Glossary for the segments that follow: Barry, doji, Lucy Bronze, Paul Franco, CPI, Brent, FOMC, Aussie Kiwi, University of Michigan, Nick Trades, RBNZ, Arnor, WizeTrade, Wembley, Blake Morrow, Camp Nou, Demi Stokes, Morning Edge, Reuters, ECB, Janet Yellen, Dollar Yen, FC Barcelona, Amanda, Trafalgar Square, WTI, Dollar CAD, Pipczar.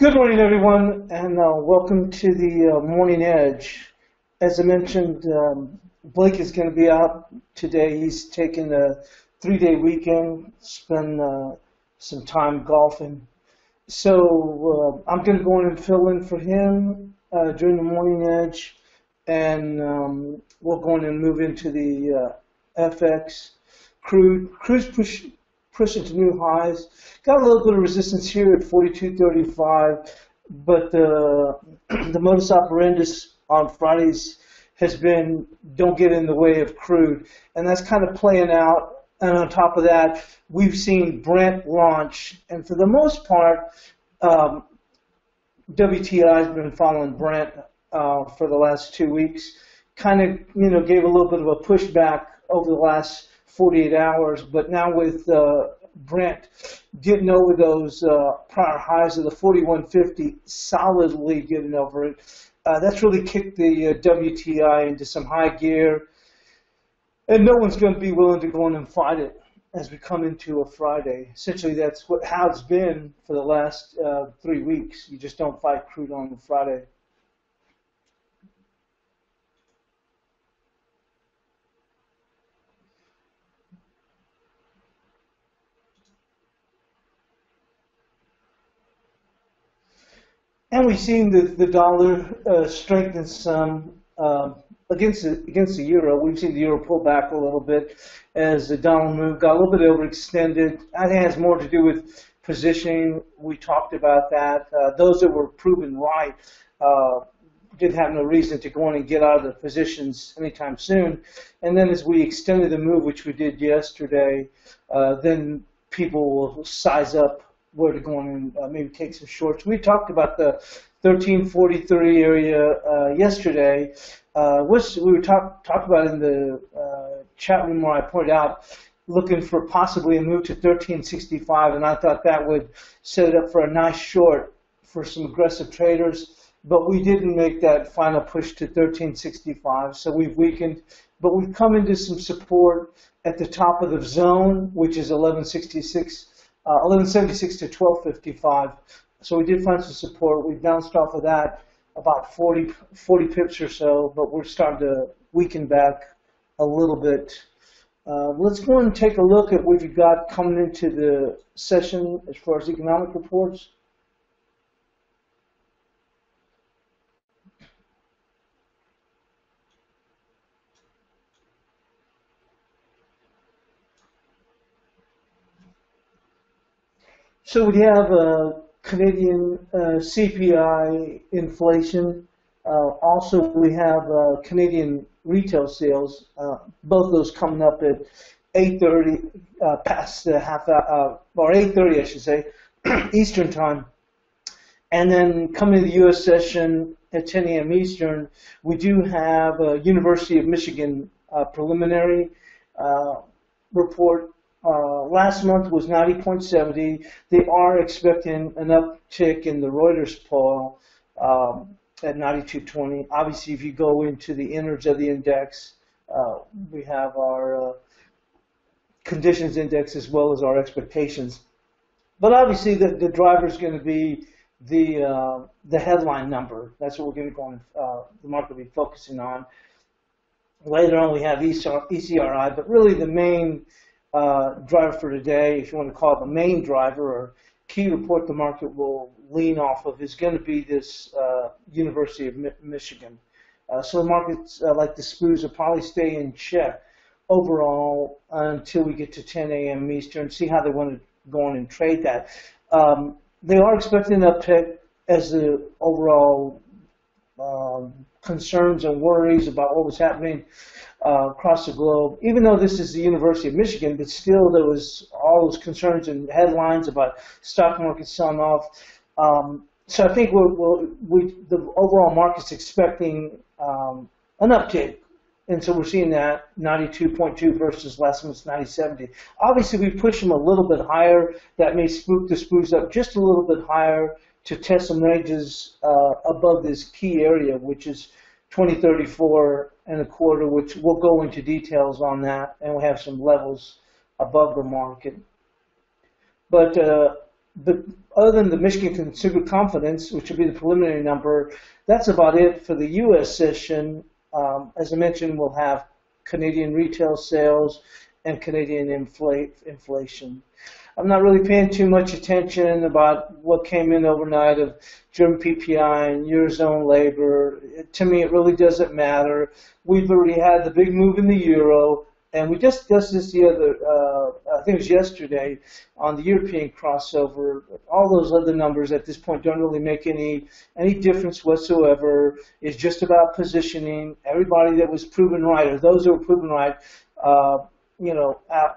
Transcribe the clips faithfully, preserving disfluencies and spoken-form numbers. Good morning, everyone, and uh, welcome to the uh, Morning Edge. As I mentioned, um, Blake is going to be out today. He's taking a three-day weekend, spend uh, some time golfing. So uh, I'm going to go in and fill in for him uh, during the Morning Edge, and um, we'll go in and move into the uh, F X. Crude, crude's push, pushing to new highs. Got a little bit of resistance here at forty-two thirty-five, but uh, the modus operandi on Fridays has been don't get in the way of crude, and that's kind of playing out. And on top of that, we've seen Brent launch, and for the most part, um, W T I has been following Brent uh, for the last two weeks. Kind of, you know, gave a little bit of a pushback over the last forty-eight hours, but now with uh, Brent getting over those uh, prior highs of the forty-one fifty, solidly getting over it, uh, that's really kicked the uh, W T I into some high gear. And no one's going to be willing to go in and fight it as we come into a Friday. Essentially, that's what how it's been for the last uh, three weeks. You just don't fight crude on Friday. And we've seen the, the dollar uh, strengthen some. Uh, Against the, against the euro, we've seen the euro pull back a little bit as the dollar move got a little bit overextended. I think it has more to do with positioning. We talked about that. Uh, those that were proven right uh, didn't have no reason to go in and get out of their positions anytime soon. And then as we extended the move, which we did yesterday, uh, then people will size up where to go in and uh, maybe take some shorts. We talked about the thirteen forty-three area uh, yesterday, uh, which we were talk, talked about in the uh, chat room where I pointed out looking for possibly a move to thirteen sixty-five, and I thought that would set it up for a nice short for some aggressive traders, but we didn't make that final push to thirteen sixty-five, so we've weakened, but we've come into some support at the top of the zone, which is eleven sixty-six, uh, eleven seventy-six to twelve fifty-five. So we did find some support. We bounced off of that about forty, forty pips or so, but we're starting to weaken back a little bit. Uh, let's go and take a look at what you've got coming into the session as far as economic reports. So we have a Canadian uh, C P I inflation. Uh, also, we have uh, Canadian retail sales. Uh, both of those coming up at eight thirty, uh, past the half hour, uh, or eight thirty, I should say, Eastern time. And then coming to the U S session at ten A M Eastern, we do have a University of Michigan uh, preliminary uh, report. Uh, last month was ninety point seven zero. They are expecting an uptick in the Reuters poll um, at ninety-two twenty. Obviously, if you go into the innards of the index, uh, we have our uh, conditions index as well as our expectations. But obviously, the, the driver is going to be the uh, the headline number. That's what we're going to go on. Uh, the market will be focusing on. Later on, we have E C R I, but really the main Uh, driver for today, if you want to call it the main driver or key report the market will lean off of, is going to be this uh, University of Mi Michigan. Uh, so the markets uh, like the S P Us will probably stay in check overall until we get to ten A M Eastern, see how they want to go on and trade that. Um, they are expecting an uptick as the overall um, concerns and worries about what was happening Uh, across the globe, even though this is the University of Michigan, but still there was all those concerns and headlines about stock markets selling off. Um, so I think we're, we're, we, the overall market's expecting um, an uptick, and so we're seeing that ninety-two point two versus last month's ninety point seven zero. Obviously, we push them a little bit higher. That may spook the sprues up just a little bit higher to test some ranges uh, above this key area, which is twenty thirty-four and a quarter, which we'll go into details on that, and we have some levels above the market. But uh, the, other than the Michigan Consumer Confidence, which will be the preliminary number, that's about it for the U S session. Um, as I mentioned, we'll have Canadian retail sales and Canadian inflate, inflation. I'm not really paying too much attention about what came in overnight of German P P I and Eurozone labor. It, to me, it really doesn't matter. We've already had the big move in the euro, and we just discussed this the other, uh, I think it was yesterday, on the European crossover. All those other numbers at this point don't really make any, any difference whatsoever. It's just about positioning. Everybody that was proven right, or those that were proven right, uh, you know,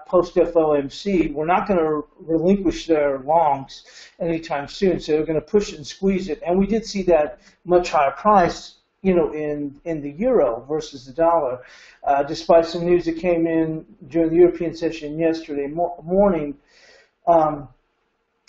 post F O M C, we're not going to relinquish their longs anytime soon, so they're going to push it and squeeze it. And we did see that much higher price, you know, in, in the euro versus the dollar, uh, despite some news that came in during the European session yesterday mo morning. Um,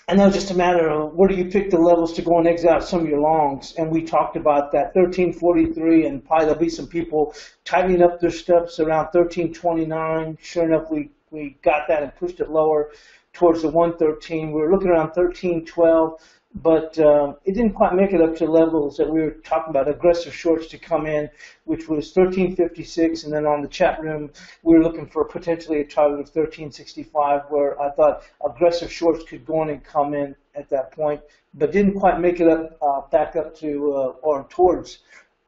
and that was just a matter of where do you pick the levels to go and exit out some of your longs. And we talked about that thirteen forty-three, and probably there'll be some people tightening up their steps around thirteen twenty-nine. Sure enough, we, we got that and pushed it lower towards the one thirteen. We were looking around thirteen twelve. But um, it didn't quite make it up to levels that we were talking about, aggressive shorts to come in, which was thirteen fifty-six, and then on the chat room, we were looking for potentially a target of thirteen sixty-five, where I thought aggressive shorts could go in and come in at that point, but didn't quite make it up, uh, back up to uh, or towards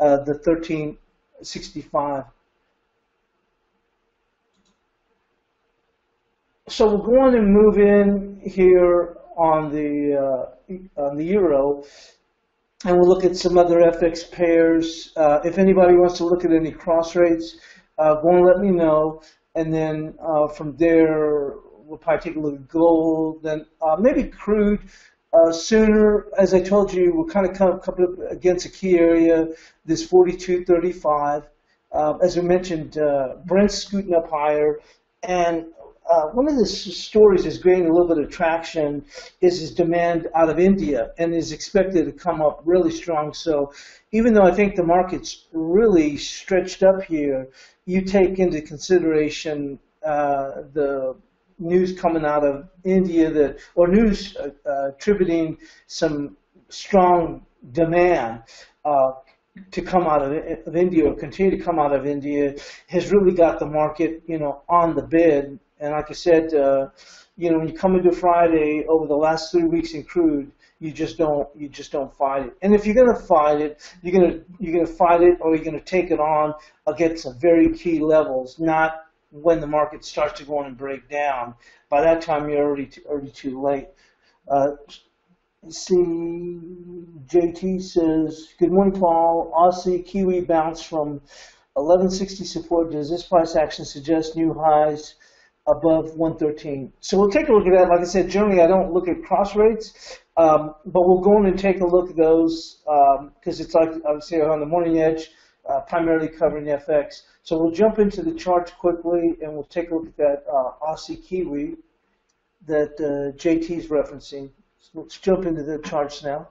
uh, the thirteen sixty-five. So we're going to move in here on the uh, on the euro, and we'll look at some other F X pairs. Uh, if anybody wants to look at any cross rates, uh, go and let me know, and then uh, from there we'll probably take a look at gold, then uh, maybe crude uh, sooner. As I told you, we're kind of come, come up against a key area, this forty-two thirty-five. Uh, as I mentioned, uh, Brent's scooting up higher, and Uh, one of the stories that's gaining a little bit of traction is his demand out of India, and is expected to come up really strong. So even though I think the market's really stretched up here, you take into consideration uh, the news coming out of India, that, or news uh, uh, attributing some strong demand uh, to come out of, of India, or continue to come out of India, has really got the market, you know, on the bid. And like I said, uh, you know, when you come into Friday, over the last three weeks in crude, you just don't, you just don't fight it. And if you're going to fight it, you're going to, you're going to fight it, or you're going to take it on against some very key levels, not when the market starts to go on and break down. By that time, you're already too, already too late. Uh, see, J T says, good morning, Paul. Aussie Kiwi bounce from eleven sixty support. Does this price action suggest new highs above one thirteen? So we'll take a look at that. Like I said, generally I don't look at cross rates, um, but we'll go in and take a look at those, because um, it's like I would say on the Morning Edge, uh, primarily covering F X. So we'll jump into the charts quickly, and we'll take a look at that uh, Aussie Kiwi that uh, J T's referencing. So let's jump into the charts now.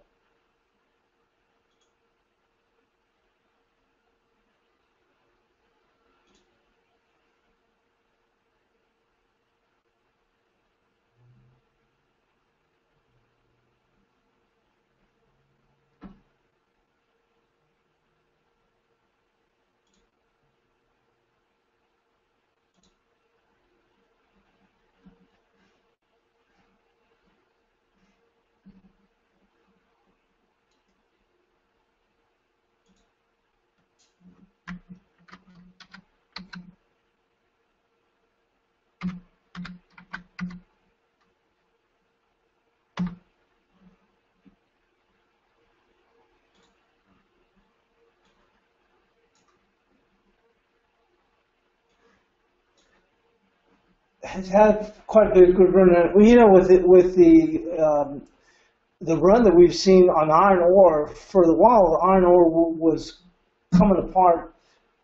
Has had quite a bit of good run. Well, you know, with the, with the um, the run that we've seen on iron ore for a while, iron ore was coming apart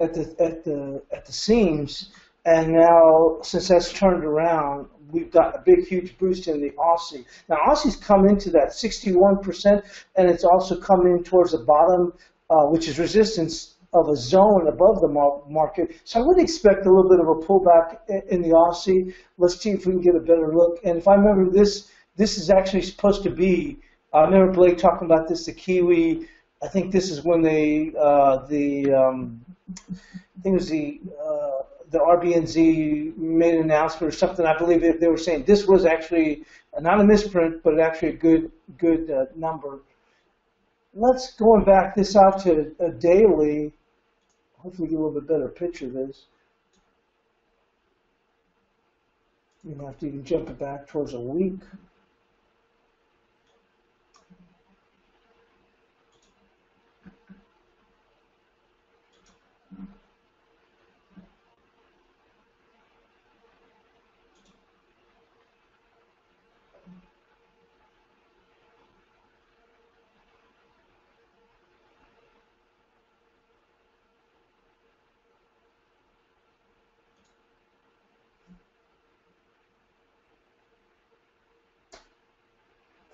at the at the at the seams, and now since that's turned around, we've got a big, huge boost in the Aussie. Now Aussie's come into that sixty-one percent, and it's also come in towards the bottom, uh, which is resistance of a zone above the market. So I would expect a little bit of a pullback in the Aussie. Let's see if we can get a better look. And if I remember this, This is actually supposed to be, I remember Blake talking about this, the Kiwi, I think this is when they, uh, the, um, I think it was the, uh, the R B N Z made an announcement or something. I believe if they were saying this was actually not a misprint, but actually a good, good uh, number. Let's going back this out to a daily. Hopefully, get a little bit better picture of this. You have to even jump it back towards a week.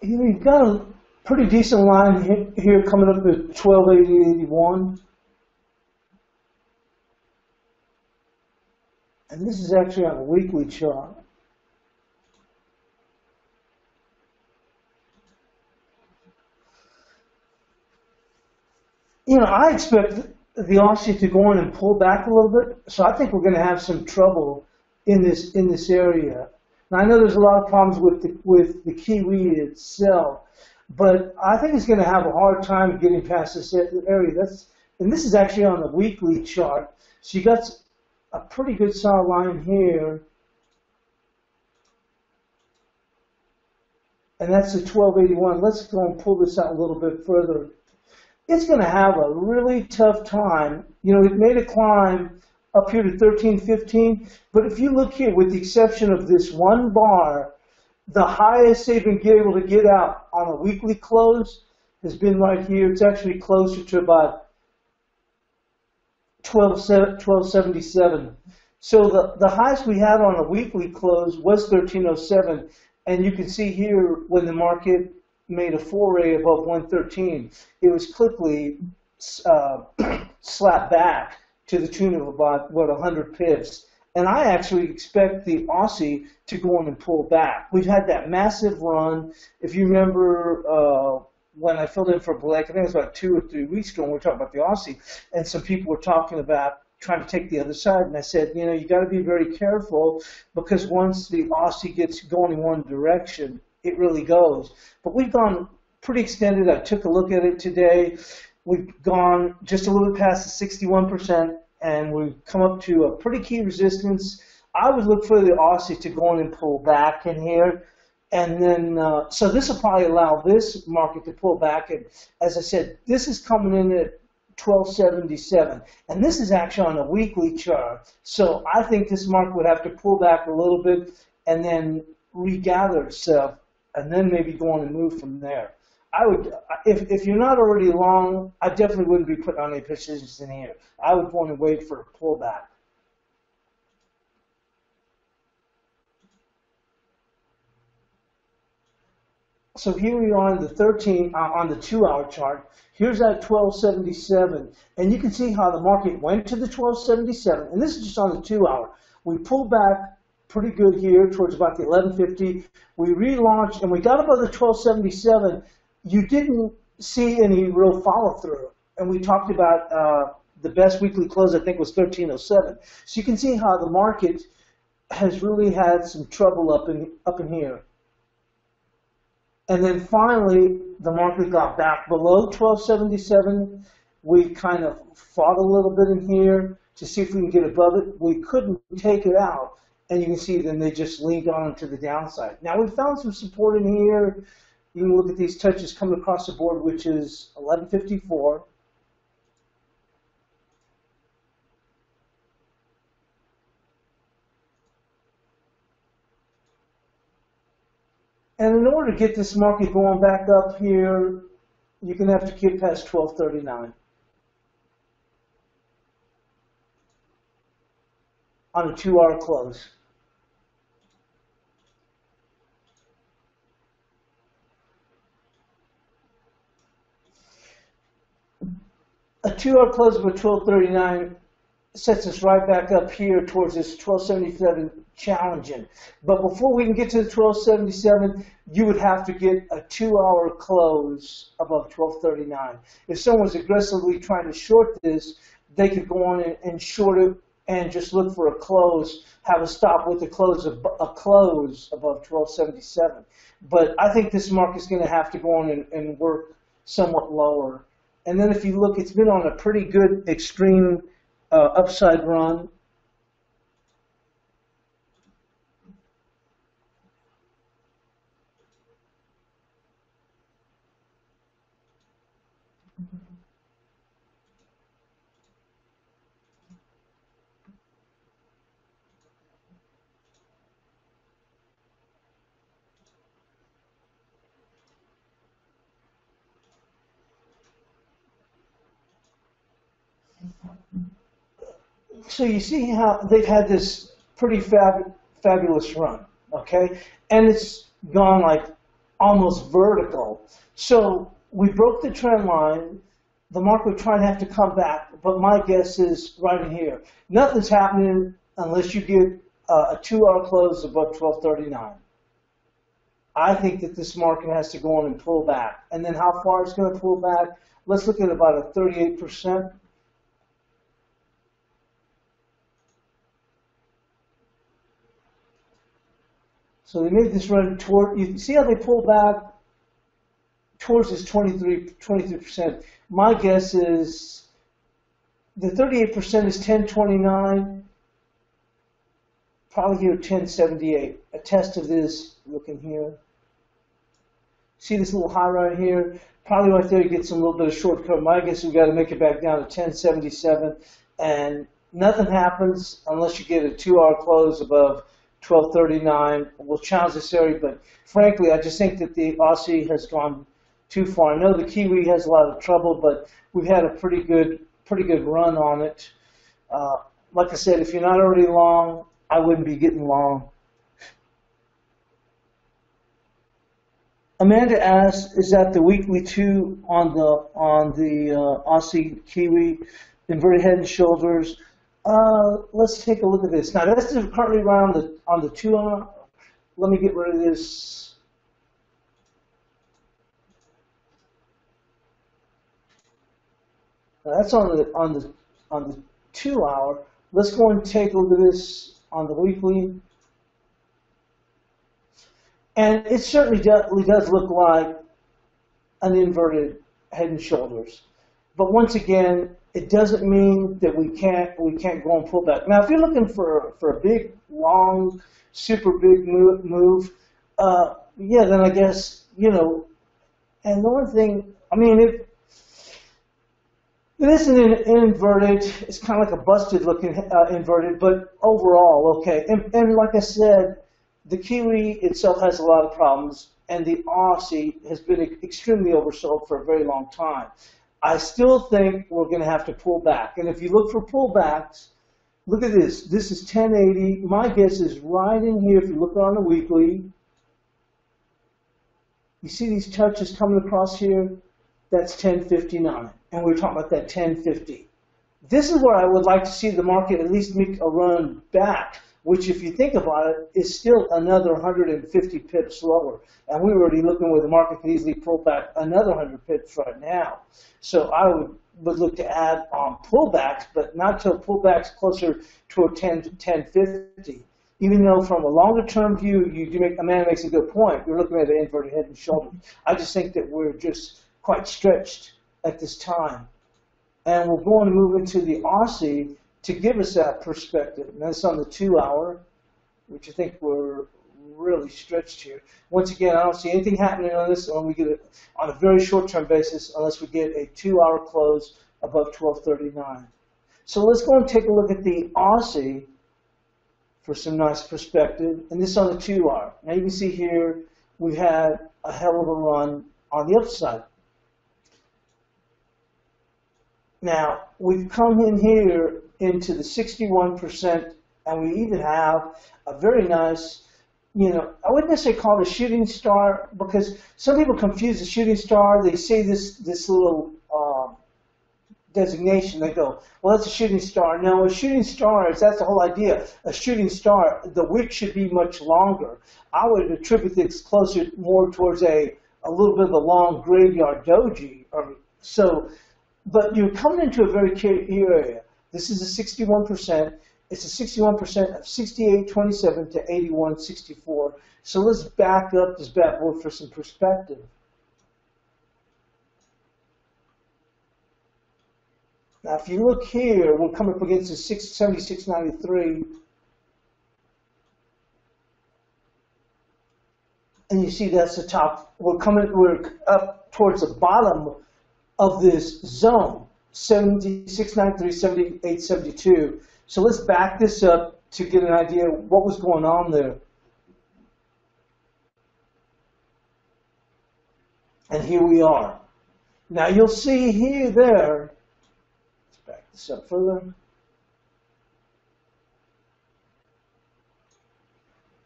You've got a pretty decent line here coming up to twelve eighty eighty-one. And this is actually on a weekly chart. You know, I expect the Aussie to go in and pull back a little bit, so I think we're going to have some trouble in this in this area. Now, I know there's a lot of problems with the, with the Kiwi itself, but I think it's going to have a hard time getting past this area. That's, and this is actually on the weekly chart. So you got a pretty good solid line here, and that's the twelve eighty-one. Let's go and pull this out a little bit further. It's going to have a really tough time. You know, it made a climb up here to thirteen fifteen, but if you look here, with the exception of this one bar, the highest they've been able to get out on a weekly close has been right here. It's actually closer to about twelve seventy-seven. So the, the highest we had on a weekly close was thirteen oh seven, and you can see here when the market made a foray above one thirteen, it was quickly uh, slapped back to the tune of about, what, one hundred pips. And I actually expect the Aussie to go in and pull back. We've had that massive run. If you remember uh, when I filled in for Blake, I think it was about two or three weeks ago when we were talking about the Aussie, and some people were talking about trying to take the other side. And I said, you know, you got to be very careful, because once the Aussie gets going in one direction, it really goes. But we've gone pretty extended. I took a look at it today. We've gone just a little bit past the sixty-one percent, and we've come up to a pretty key resistance. I would look for the Aussie to go in and pull back in here. And then, uh, so this will probably allow this market to pull back. And as I said, this is coming in at twelve seventy-seven. And this is actually on a weekly chart. So I think this market would have to pull back a little bit and then regather itself, and then maybe go on and move from there. I would, if, if you're not already long, I definitely wouldn't be putting on any positions in here. I would want to wait for a pullback. So here we are on the thirteen, uh, on the two-hour chart. Here's that twelve seventy-seven, and you can see how the market went to the twelve seventy-seven, and this is just on the two-hour. We pulled back pretty good here towards about the eleven fifty. We relaunched, and we got above the twelve seventy-seven. You didn't see any real follow-through. And we talked about uh, the best weekly close, I think, was thirteen oh seven. So you can see how the market has really had some trouble up in, up in here. And then finally, the market got back below twelve seventy-seven. We kind of fought a little bit in here to see if we can get above it. We couldn't take it out. And you can see then they just leaned on to the downside. Now, we found some support in here. You can look at these touches coming across the board, which is eleven fifty-four. And in order to get this market going back up here, you're going to have to get past twelve thirty-nine. On a two-hour close. A two-hour close of a twelve thirty-nine sets us right back up here towards this twelve seventy-seven challenging. But before we can get to the twelve seventy-seven, you would have to get a two-hour close above twelve thirty-nine. If someone's aggressively trying to short this, they could go on and short it and just look for a close, have a stop with a close of a close above twelve seventy-seven. But I think this market's going to have to go on and, and work somewhat lower. And then if you look, it's been on a pretty good extreme uh, upside run. So you see how they've had this pretty fab fabulous run, okay? And it's gone like almost vertical. So we broke the trend line. The market would try and have to come back, but my guess is right in here. Nothing's happening unless you get uh, a two-hour close above twelve thirty-nine. I think that this market has to go on and pull back. And then how far it's going to pull back, let's look at about a thirty-eight percent. So they made this run toward, you see how they pull back towards this twenty-three percent. My guess is the thirty-eight percent is ten twenty-nine, probably here ten seventy-eight. A test of this, looking here. See this little high right here? Probably right there you get some little bit of short cover. My guess is we've got to make it back down to ten seventy-seven, and nothing happens unless you get a two-hour close above twelve thirty-nine. We'll challenge this area, but frankly, I just think that the Aussie has gone too far. I know the Kiwi has a lot of trouble, but we've had a pretty good, pretty good run on it. Uh, like I said, if you're not already long, I wouldn't be getting long. Amanda asks, "Is that the weekly two on the on the uh, Aussie Kiwi, inverted head and shoulders?" Uh, let's take a look at this. Now, that's currently around the, on the two hour. Let me get rid of this. Now that's on the on the on the two hour. Let's go and take a look at this on the weekly. And it certainly definitely does look like an inverted head and shoulders. But once again, it doesn't mean that we can't we can't go and pull back. Now, if you're looking for for a big, long, super big move, move uh, yeah, then I guess you know. And the one thing, I mean, if it isn't an inverted, it's kind of like a busted looking uh, inverted. But overall, okay. And, and like I said, the Kiwi itself has a lot of problems, and the Aussie has been extremely oversold for a very long time. I still think we're going to have to pull back. And if you look for pullbacks, look at this. This is ten eighty. My guess is right in here. If you look on the weekly, you see these touches coming across here? That's ten fifty-nine. And we're talking about that ten fifty. This is where I would like to see the market at least make a run back, which if you think about it, is still another one hundred fifty pips lower. And we're already looking where the market can easily pull back another one hundred pips right now. So I would, would look to add on um, pullbacks, but not till pullbacks closer to a ten to ten fifty. Even though from a longer term view, you do make, Amanda makes a good point. You're looking at an inverted head and shoulders. I just think that we're just quite stretched at this time. And we're going to move into the Aussie to give us that perspective. And that's on the two hour, which I think we're really stretched here. Once again, I don't see anything happening on this when we get it on a very short term basis unless we get a two hour close above twelve thirty-nine. So let's go and take a look at the Aussie for some nice perspective. And this on the two hour. Now you can see here we've had a hell of a run on the upside. Now, we've come in here into the sixty-one percent, and we even have a very nice, you know, I wouldn't necessarily call it a shooting star, because some people confuse the shooting star. They see this, this little uh, designation, they go, well, it's a shooting star. No, a shooting star is, that's the whole idea. A shooting star, the wick should be much longer. I would attribute this closer, more towards a, a little bit of a long graveyard doji. Or, so, but you're coming into a very key area. This is a sixty-one percent. It's a sixty-one percent of sixty-eight twenty-seven to eighty-one sixty-four. So let's back up this bad boy for some perspective. Now, if you look here, we'll come up against the seventy-six ninety-three, and you see that's the top. We're coming, we're up towards the bottom of this zone, seventy-six ninety-three, seventy-eight seventy-two. So let's back this up to get an idea of what was going on there. And here we are. Now you'll see here, there, let's back this up further.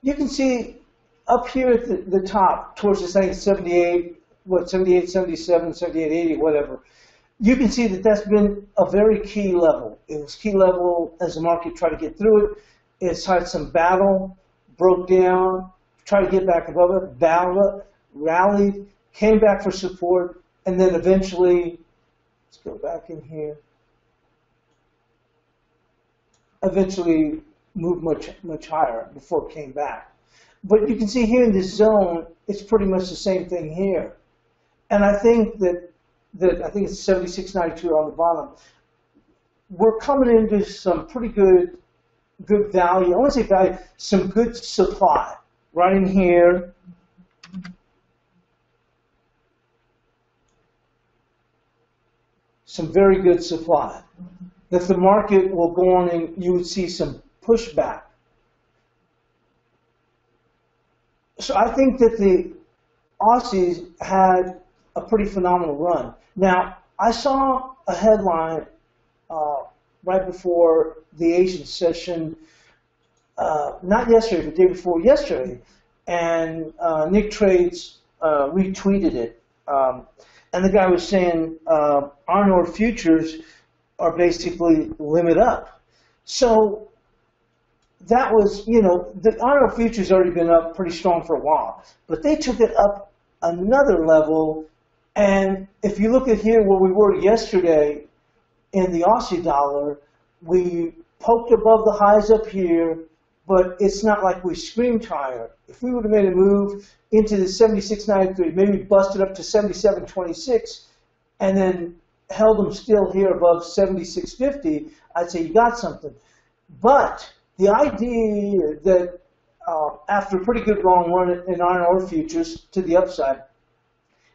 You can see up here at the, the top, towards this thing, seventy-eight, what, seventy-eight, seventy-seven, seventy-eight, eighty, whatever. You can see that that's been a very key level. It was key level as the market tried to get through it. It's had some battle, broke down, tried to get back above it, battled it, rallied, came back for support, and then eventually, let's go back in here, eventually moved much, much higher before it came back. But you can see here in this zone, it's pretty much the same thing here. And I think that that I think it's seventy-six ninety-two on the bottom. We're coming into some pretty good, good value. I want to say value, some good supply right in here. Some very good supply. If the market will go on, and you would see some pushback. So I think that the Aussies had a pretty phenomenal run. Now, I saw a headline uh, right before the Asian session, uh, not yesterday, but the day before yesterday, and uh, Nick Trades uh, retweeted it. Um, and the guy was saying, uh, Arnor futures are basically limit up. So that was, you know, the Arnor futures already been up pretty strong for a while, but they took it up another level. And if you look at here where we were yesterday in the Aussie dollar, we poked above the highs up here, but it's not like we screamed higher. If we would have made a move into the seventy-six ninety-three, maybe busted up to seventy-seven twenty-six, and then held them still here above seventy-six fifty, I'd say you got something. But the idea that uh, after a pretty good long run in iron ore futures to the upside,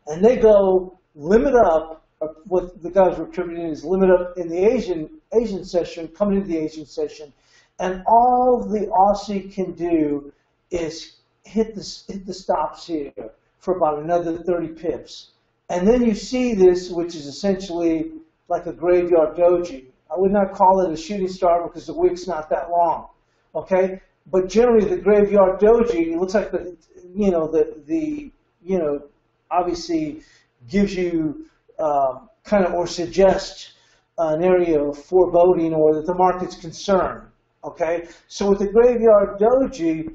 and they go limit up, what the guys were attributing is limit up in the Asian Asian session, coming into the Asian session, and all the Aussie can do is hit the, hit the stops here for about another thirty pips. And then you see this, which is essentially like a graveyard doji. I would not call it a shooting star because the wick's not that long, okay? But generally the graveyard doji, it looks like the, you know, the, the you know, obviously gives you uh, kind of or suggests an area of foreboding or that the market's concerned, okay? So with the graveyard doji,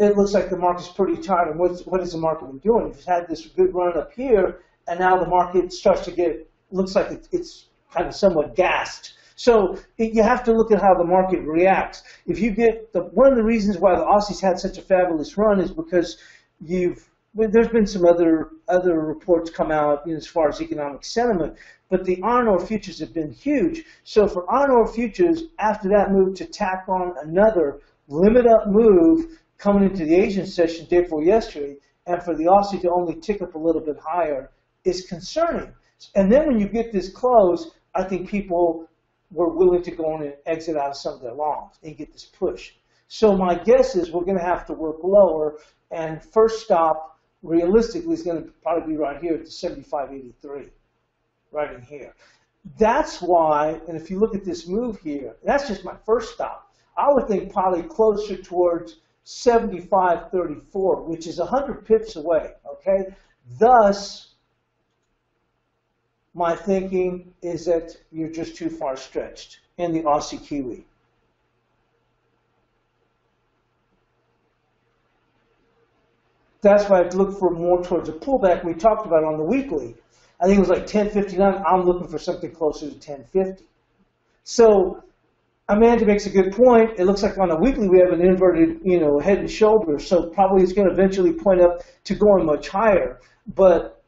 it looks like the market's pretty tired. And what's, what has the market been doing? It's had this good run up here, and now the market starts to get, looks like it, it's kind of somewhat gassed. So it, you have to look at how the market reacts. If you get, the, one of the reasons why the Aussies had such a fabulous run is because you've, well, there's been some other other reports come out, you know, as far as economic sentiment, but the iron ore futures have been huge. So for iron ore futures, after that move to tack on another limit up move coming into the Asian session day before yesterday, and for the Aussie to only tick up a little bit higher is concerning. And then when you get this close, I think people were willing to go on and exit out of some of their longs and get this push. So my guess is we're going to have to work lower, and first stop realistically, it's going to probably be right here at the seventy-five eighty-three, right in here. That's why, and if you look at this move here, that's just my first stop. I would think probably closer towards seventy-five thirty-four, which is one hundred pips away, okay? Thus, my thinking is that you're just too far stretched in the Aussie Kiwi. That's why I've looked for more towards a pullback we talked about on the weekly. I think it was like ten fifty-nine. I'm looking for something closer to ten fifty. So Amanda makes a good point. It looks like on a weekly we have an inverted, you know, head and shoulder. So probably it's going to eventually point up to going much higher. But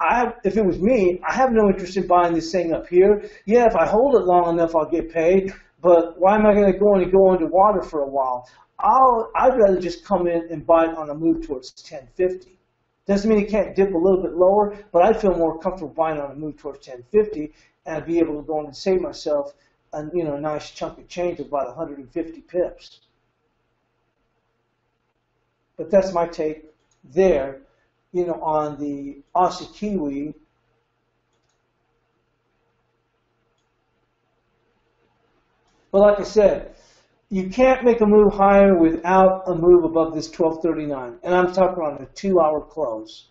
I, if it was me, I have no interest in buying this thing up here. Yeah, if I hold it long enough, I'll get paid. But why am I going to go and go underwater for a while? I'll, I'd rather just come in and buy it on a move towards ten fifty. Doesn't mean it can't dip a little bit lower, but I feel more comfortable buying on a move towards ten fifty, and I'd be able to go in and save myself a, you know, nice chunk of change of about one hundred fifty pips. But that's my take there, you know, on the Aussie Kiwi. But like I said, you can't make a move higher without a move above this twelve thirty-nine, and I'm talking on a two-hour close.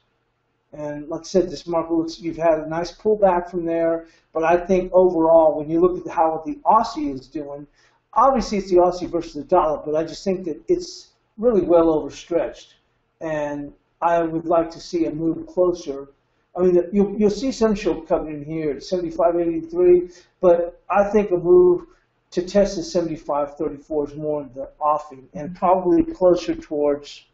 And like I said, this market looks, you've had a nice pullback from there, but I think overall, when you look at how the Aussie is doing, obviously it's the Aussie versus the dollar, but I just think that it's really well overstretched. And I would like to see a move closer. I mean, you'll, you'll see some short coming in here at seventy-five eighty-three, but I think a move to test the seventy-five thirty-four is more in the offing and probably closer towards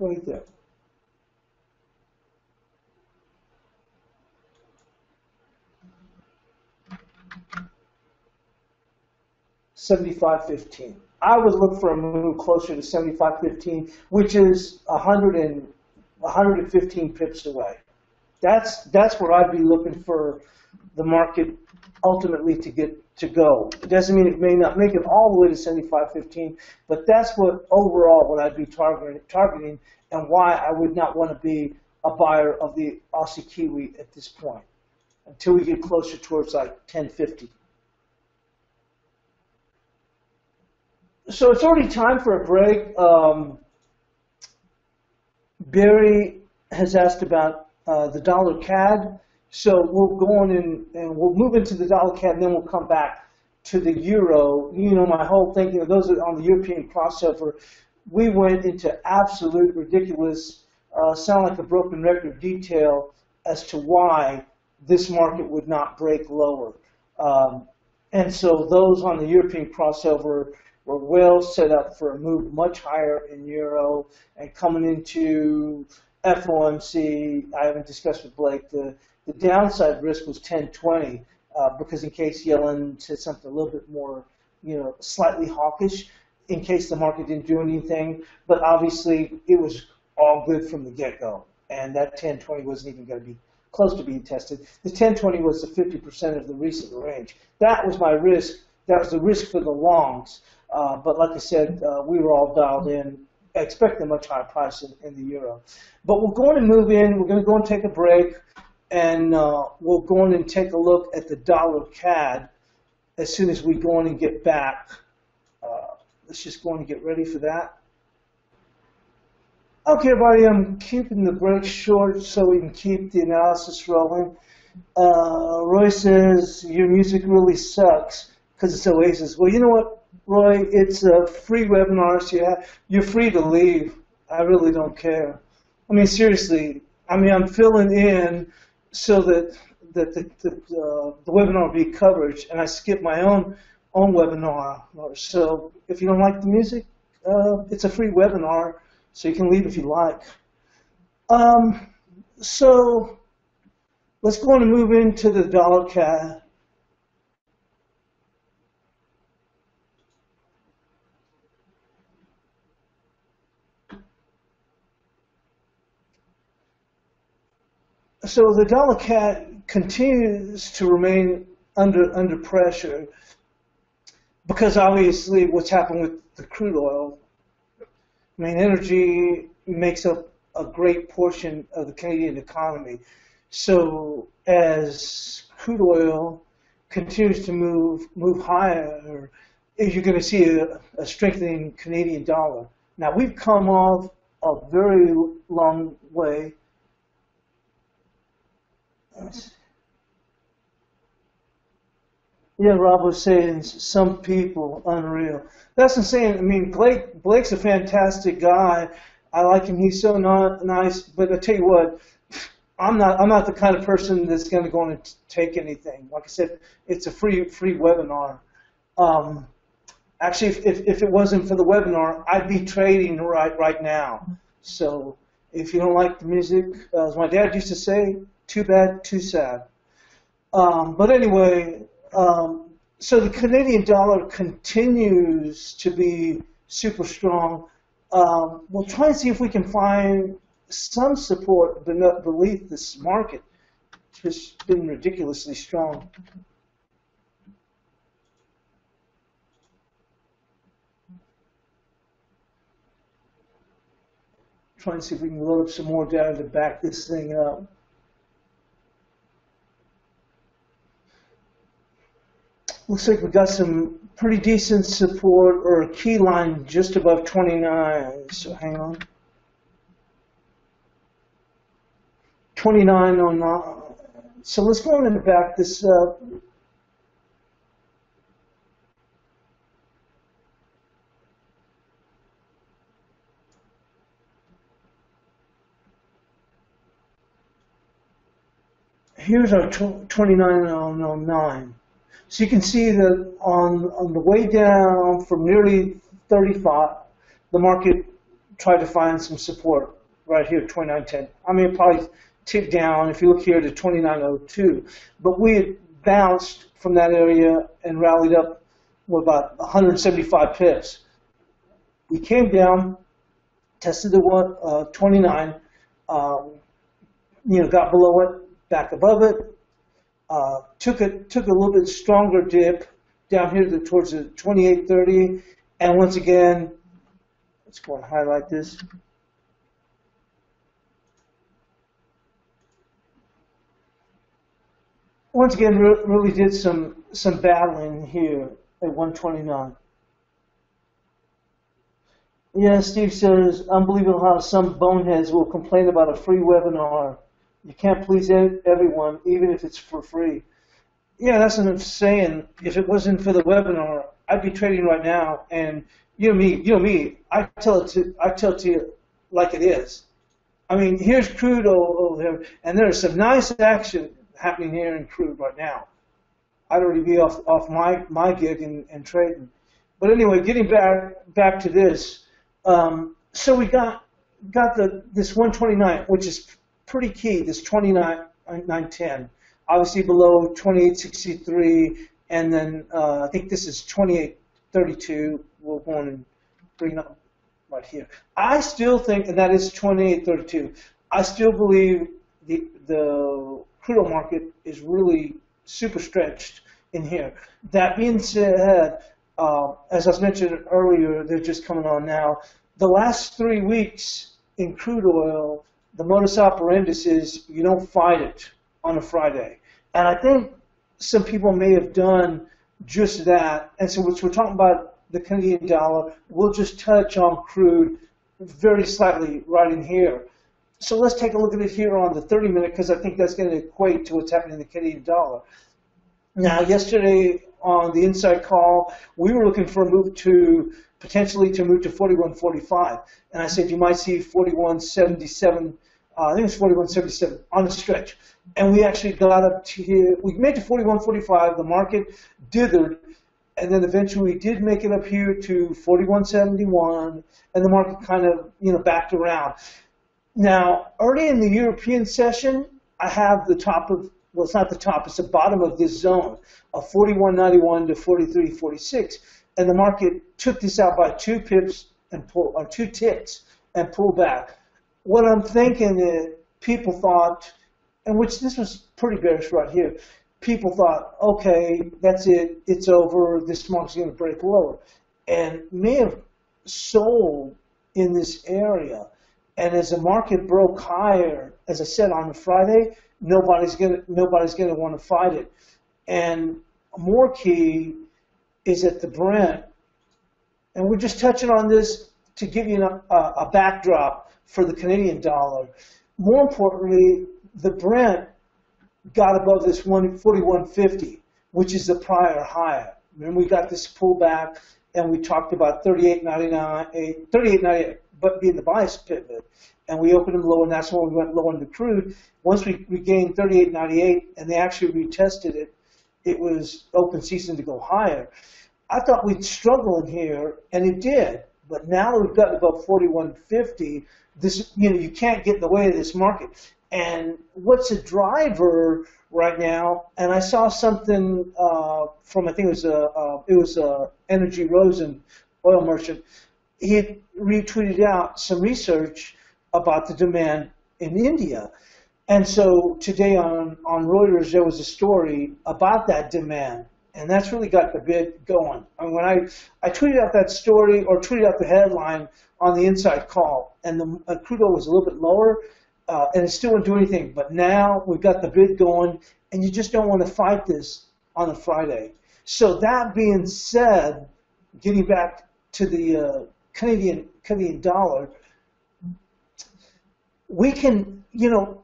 right there. seventy-five fifteen. I would look for a move closer to seventy-five fifteen, which is one hundred and one hundred fifteen pips away. That's that's where I'd be looking for the market ultimately to get to go. It doesn't mean it may not make it all the way to seventy-five fifteen, but that's what overall what I'd be targeting, targeting, and why I would not want to be a buyer of the Aussie Kiwi at this point until we get closer towards like ten fifty. So it's already time for a break. Um, Barry has asked about Uh, the dollar C A D. So we'll go on and, and we'll move into the dollar C A D, and then we'll come back to the euro. You know, my whole thinking of those on the European crossover, we went into absolute ridiculous, uh, sound like a broken record detail as to why this market would not break lower. Um, and so those on the European crossover were well set up for a move much higher in euro, and coming into F O M C, I haven't discussed with Blake, the, the downside risk was ten twenty, uh, because in case Yellen said something a little bit more, you know, slightly hawkish, in case the market didn't do anything. But obviously, it was all good from the get-go, and that ten twenty wasn't even going to be close to being tested. The ten twenty was the fifty percent of the recent range. That was my risk. That was the risk for the longs. Uh, but like I said, uh, we were all dialed in. I expect a much higher price in, in the euro. But we're going to move in. We're going to go and take a break, and uh, we'll go in and take a look at the dollar C A D as soon as we go in and get back. Uh, let's just go in and get ready for that. Okay, everybody, I'm keeping the break short so we can keep the analysis rolling. Uh, Roy says, your music really sucks because it's Oasis. Well, you know what, Roy, it's a free webinar, so you have, you're free to leave. I really don't care. I mean, seriously, I mean, I'm filling in so that, that the, the, uh, the webinar will be covered, and I skip my own, own webinar. So if you don't like the music, uh, it's a free webinar, so you can leave if you like. Um, so let's go on and move into the dollar C A D. So the dollar C A D continues to remain under under pressure because obviously what's happened with the crude oil. I mean, energy makes up a great portion of the Canadian economy. So as crude oil continues to move move higher, you're going to see a, a strengthening Canadian dollar. Now we've come off a very long way. Yeah, Rob was saying some people, unreal. That's insane. I mean, Blake, Blake's a fantastic guy. I like him. He's so not nice. But I tell you what, I'm not. I'm not the kind of person that's going to go and take anything. Like I said, it's a free free webinar. Um, actually, if, if if it wasn't for the webinar, I'd be trading right right now. So if you don't like the music, uh, as my dad used to say, too bad, too sad. Um, but anyway. Um, so the Canadian dollar continues to be super strong. Um, we'll try and see if we can find some support beneath this market. It's been ridiculously strong. Try and see if we can load up some more data to back this thing up. Looks like we got some pretty decent support or a key line just above twenty-nine. So hang on. twenty-nine oh nine. So let's go in and back this up. Here's our twenty-nine oh nine. So you can see that on, on the way down from nearly thirty-five, the market tried to find some support right here, twenty-nine ten. I mean, it probably ticked down, if you look here, to twenty-nine oh two. But we had bounced from that area and rallied up with about one hundred seventy-five pips. We came down, tested the one, uh, twenty-nine, um, you know, got below it, back above it. Uh, took a took a little bit stronger dip down here to, towards the twenty-eight thirty, and once again, let's go and highlight this. Once again, re really did some some battling here at one twenty-nine. Yeah, Steve says, unbelievable how some boneheads will complain about a free webinar. You can't please everyone, even if it's for free. Yeah, that's what I'm saying. If it wasn't for the webinar, I'd be trading right now. And you know me, you know me. I tell it to, I tell it to you like it is. I mean, here's crude over here, and there's some nice action happening here in crude right now. I'd already be off off my my gig and, and trading. But anyway, getting back back to this. Um, so we got got the this one twenty-nine, which is pretty key, this twenty-nine ten, obviously below twenty-eight sixty-three, and then uh, I think this is twenty-eight thirty-two. We'll go on and bring it up right here. I still think, and that is twenty-eight thirty-two, I still believe the, the crude oil market is really super stretched in here. That being said, uh, as I was mentioned earlier, they're just coming on now. The last three weeks in crude oil, the modus operandi is you don't fight it on a Friday. And I think some people may have done just that. And so which we're talking about the Canadian dollar, we'll just touch on crude very slightly right in here. So let's take a look at it here on the thirty minute, because I think that's going to equate to what's happening in the Canadian dollar. Now, yesterday on the inside call, we were looking for a move to potentially to move to forty-one forty-five. And I said you might see forty-one seventy-seven, uh, I think it's forty-one seventy-seven on a stretch. And we actually got up to here, we made to forty-one forty-five, the market dithered, and then eventually we did make it up here to forty-one seventy-one, and the market kind of, you know, backed around. Now, early in the European session, I have the top of, well, it's not the top, it's the bottom of this zone of forty-one ninety-one to forty-three forty-six. And the market took this out by two pips and pull, or two ticks and pulled back. What I'm thinking is people thought, and which this was pretty bearish right here, people thought, okay, that's it, it's over, this market's going to break lower, and may have sold in this area. And as the market broke higher, as I said on Friday, nobody's going nobody's going to want to fight it. And more key is at the Brent, and we're just touching on this to give you a, a, a backdrop. for the Canadian dollar. More importantly, the Brent got above this one forty-one fifty, which is the prior high. Remember, we got this pullback, and we talked about thirty-eight ninety-nine, thirty-eight ninety-eight, but being the bias pivot, and we opened them low, and that's when we went low on the crude. Once we regained thirty-eight ninety-eight, and they actually retested it, it was open season to go higher. I thought we'd struggle in here, and it did. But now that we've gotten above forty-one fifty, this, you know, you can't get in the way of this market. And what's a driver right now? And I saw something uh, from I think it was a uh, it was a Energy Rosen oil merchant. He had retweeted out some research about the demand in India. And so today on on Reuters there was a story about that demand. And that's really got the bid going. And when I, I tweeted out that story or tweeted out the headline on the inside call, and the uh, crude oil was a little bit lower, uh, and it still wouldn't do anything. But now we've got the bid going, and you just don't want to fight this on a Friday. So that being said, getting back to the uh, Canadian Canadian dollar, we can, you know,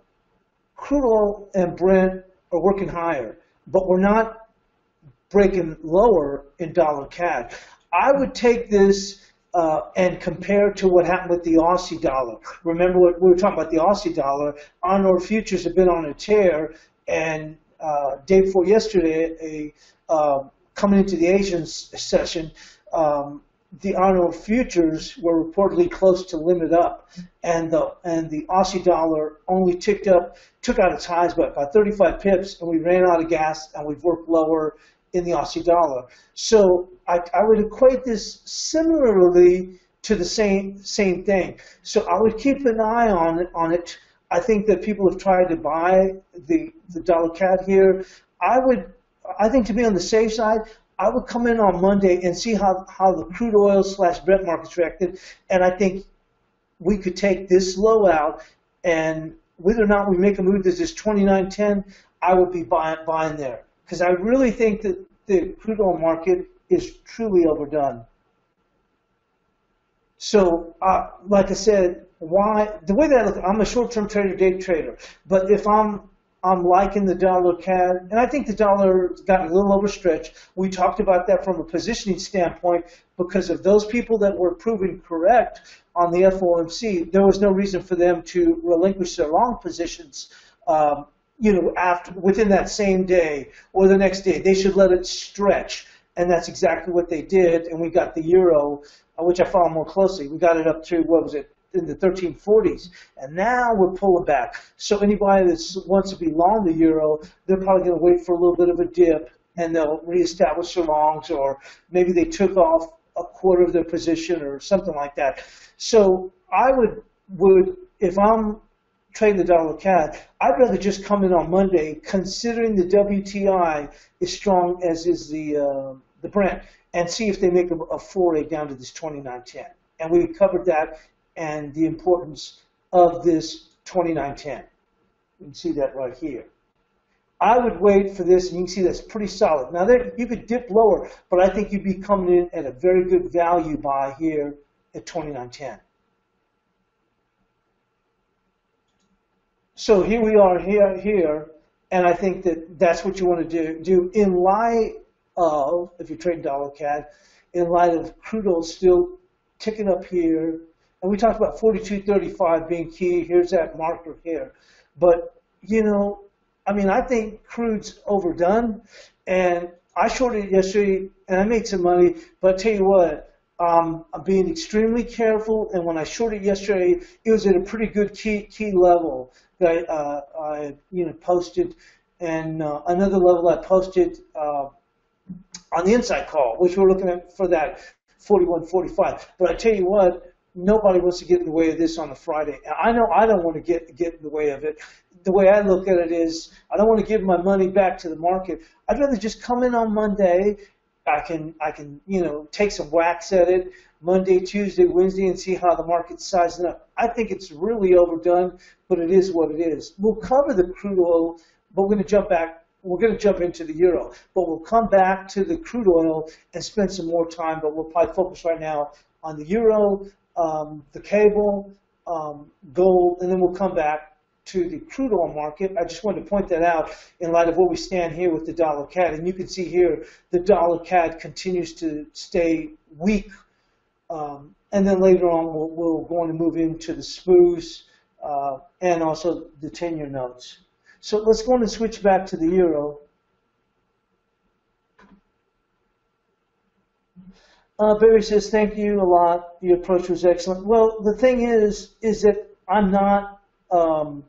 crude oil and Brent are working higher, but we're not breaking lower in dollar C A D. I would take this uh, and compare to what happened with the Aussie dollar. Remember what we were talking about, the Aussie dollar. Arnor futures have been on a tear, and uh, day before yesterday, a, uh, coming into the Asian session, um, the Arnor futures were reportedly close to limit up, and the and the Aussie dollar only ticked up, took out its highs by about thirty-five pips, and we ran out of gas, and we've worked lower in the Aussie dollar. So I, I would equate this similarly to the same same thing. So I would keep an eye on it. On it. I think that people have tried to buy the, the dollar C A D here. I would, I think to be on the safe side, I would come in on Monday and see how, how the crude oil slash Brent markets reacted. And I think we could take this low out, and whether or not we make a move to this twenty-nine ten, I would be buying, buying there. Because I really think that the crude oil market is truly overdone. So, uh, like I said, why the way that I look, I'm a short-term trader, day trader. But if I'm I'm liking the dollar C A D, and I think the dollar got a little overstretched. We talked about that from a positioning standpoint because of those people that were proven correct on the F O M C. There was no reason for them to relinquish their long positions. Um, you know, after, within that same day or the next day. They should let it stretch, and that's exactly what they did, and we got the euro, which I follow more closely. We got it up to, what was it, in the thirteen forties, and now we're pulling back. So anybody that wants to be long the euro, they're probably going to wait for a little bit of a dip, and they'll reestablish their longs, or maybe they took off a quarter of their position or something like that. So I would, would if I'm trading the dollar C A D, I'd rather just come in on Monday, considering the W T I is strong as is the uh, the Brent, and see if they make a, a foray down to this twenty-nine ten. And we covered that and the importance of this twenty-nine ten. You can see that right here. I would wait for this, and you can see that's pretty solid. Now, there, you could dip lower, but I think you'd be coming in at a very good value buy here at twenty-nine ten. So here we are here, here, and I think that that's what you want to do, do in light of, if you're trading dollar C A D, in light of crude oil still ticking up here. And we talked about forty-two thirty-five being key. Here's that marker here. But, you know, I mean, I think crude's overdone. And I shorted it yesterday, and I made some money. But I tell you what. Um, I'm being extremely careful, and when I shorted yesterday, it was at a pretty good key key level that uh, I you know posted, and uh, another level I posted uh, on the inside call, which we're looking at for that forty-one forty-five. But I tell you what, nobody wants to get in the way of this on a Friday. I know I don't want to get get in the way of it. The way I look at it is, I don't want to give my money back to the market. I'd rather just come in on Monday. I can, I can, you know, take some whacks at it Monday, Tuesday, Wednesday, and see how the market's sizing up. I think it's really overdone, but it is what it is. We'll cover the crude oil, but we're going to jump back. We're going to jump into the euro, but we'll come back to the crude oil and spend some more time. But we'll probably focus right now on the euro, um, the cable, um, gold, and then we'll come back to the crude oil market. I just wanted to point that out in light of where we stand here with the dollar C A D. And you can see here the dollar C A D continues to stay weak. Um, and then later on we'll, we're going to move into the S P Us uh, and also the ten-year notes. So let's go on and switch back to the euro. Uh, Barry says, thank you a lot. The approach was excellent. Well, the thing is, is that I'm not um,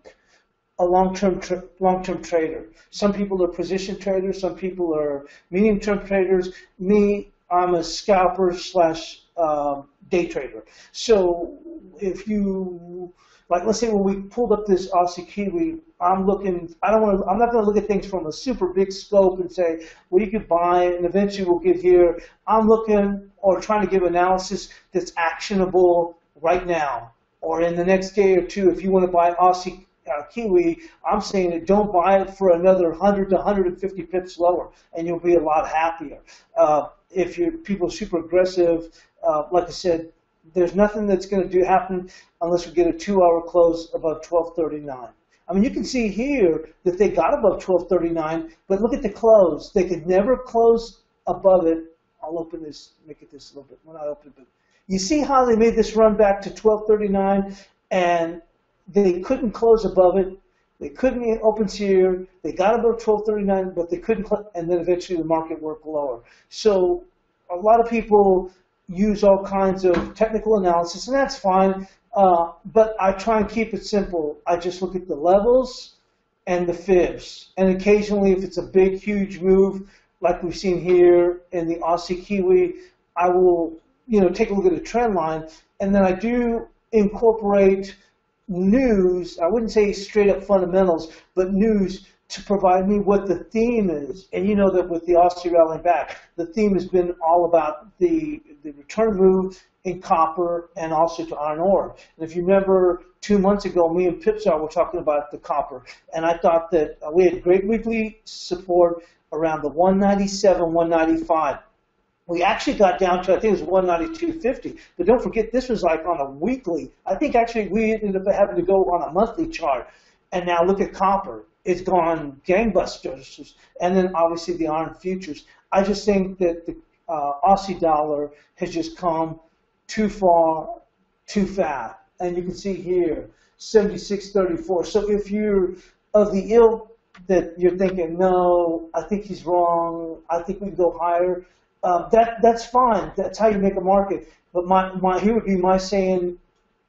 a long-term tra long-term trader. Some people are position traders. Some people are medium-term traders. Me, I'm a scalper slash uh, day trader. So if you, like, let's say when we pulled up this Aussie Kiwi, I'm looking, I don't want to, I'm not going to look at things from a super big scope and say, well, you could buy it and eventually we'll get here. I'm looking or trying to give analysis that's actionable right now or in the next day or two. If you want to buy Aussie uh, Kiwi, I'm saying that don't buy it for another one hundred to one hundred fifty pips lower, and you'll be a lot happier. Uh, if you're people are super aggressive, uh, like I said, there's nothing that's going to do happen unless we get a two-hour close above twelve thirty-nine. I mean, you can see here that they got above twelve thirty-nine, but look at the close. They could never close above it. I'll open this, make it this a little bit. When I open it, you see how they made this run back to twelve thirty-nine, and they couldn't close above it. They couldn't open here. They got above twelve thirty-nine, but they couldn't, and then eventually the market worked lower. So a lot of people use all kinds of technical analysis, and that's fine. Uh, but I try and keep it simple. I just look at the levels and the fibs. And occasionally, if it's a big, huge move, like we've seen here in the Aussie Kiwi, I will, you know, take a look at a trend line. And then I do incorporate news. I wouldn't say straight up fundamentals, but news to provide me what the theme is. And you know that with the Aussie rallying back, the theme has been all about the, the return move in copper and also to Arnor. And if you remember two months ago, me and Pipczar were talking about the copper. And I thought that we had great weekly support around the one ninety-seven, one ninety-five. We actually got down to, I think it was one ninety-two fifty. But don't forget, this was like on a weekly. I think actually we ended up having to go on a monthly chart. And now look at copper. It's gone gangbusters. And then obviously the iron futures. I just think that the uh, Aussie dollar has just come too far, too fast. And you can see here, seventy-six thirty-four. So if you're of the ilk that you're thinking, no, I think he's wrong, I think we can go higher, uh, that, that's fine. That's how you make a market. But my, my here would be my saying,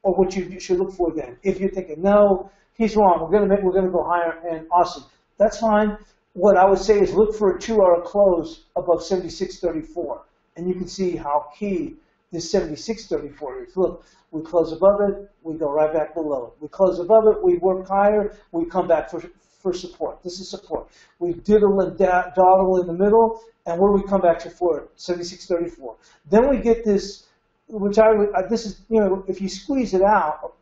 or what you, you should look for then. If you're thinking, no, he's wrong, we're going to make, we're going to go higher and awesome, that's fine. What I would say is look for a two-hour close above seventy-six thirty-four. And you can see how key this seventy-six thirty-four is. Look, we close above it, we go right back below it. We close above it, we work higher, we come back for, for support. This is support. We diddle and dawdle in the middle, and where do we come back to for it? seventy-six thirty-four. Then we get this, which I, this is, you know, if you squeeze it out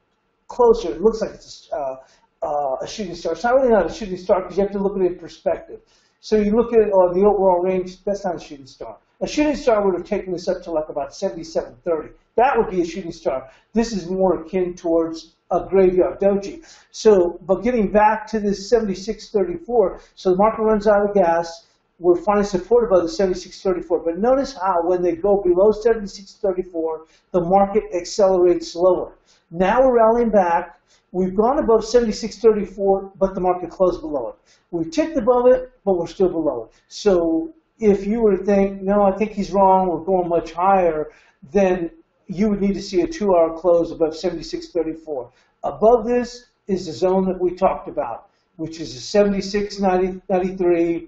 closer, it looks like it's uh, uh, a shooting star. It's not really not a shooting star because you have to look at it in perspective. So you look at it on the overall range, that's not a shooting star. A shooting star would have taken this up to like about seventy-seven thirty. That would be a shooting star. This is more akin towards a graveyard doji. So, but getting back to this seventy-six thirty-four, so the market runs out of gas. We're finally supported by the seventy-six thirty-four. But notice how when they go below seventy-six thirty-four, the market accelerates lower. Now we're rallying back. We've gone above seventy-six thirty-four, but the market closed below it. We ticked above it, but we're still below it. So if you were to think, no, I think he's wrong, we're going much higher, then you would need to see a two-hour close above seventy-six thirty-four. Above this is the zone that we talked about, which is a seventy-six ninety-three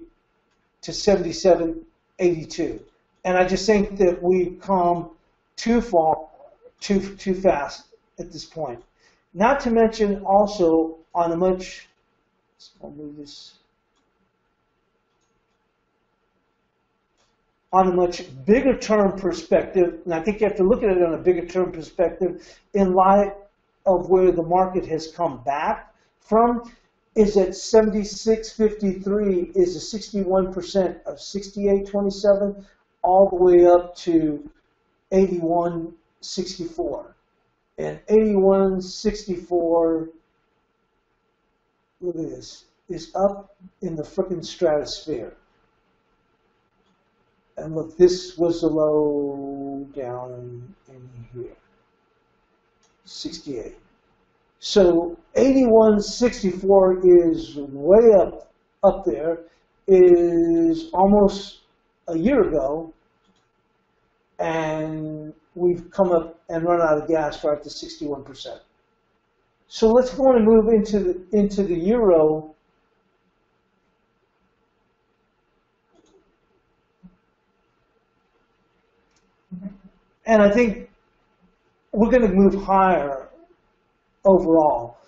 to seventy-seven eighty-two. And I just think that we've come too far, too, too fast at this point. Not to mention also on a much, I'll move this, on a much bigger term perspective, and I think you have to look at it on a bigger term perspective in light of where the market has come back from, is that seventy-six fifty-three is a sixty-one percent of sixty-eight twenty-seven all the way up to eighty-one sixty-four. and eighty-one sixty-four, look at this, is up in the frickin' stratosphere. And look, this was the low down in here, sixty-eight. So eighty-one sixty-four is way up, up there, is almost a year ago, and we've come up and run out of gas for up to sixty-one percent. So let's go and move into the, into the euro. And I think we're going to move higher overall.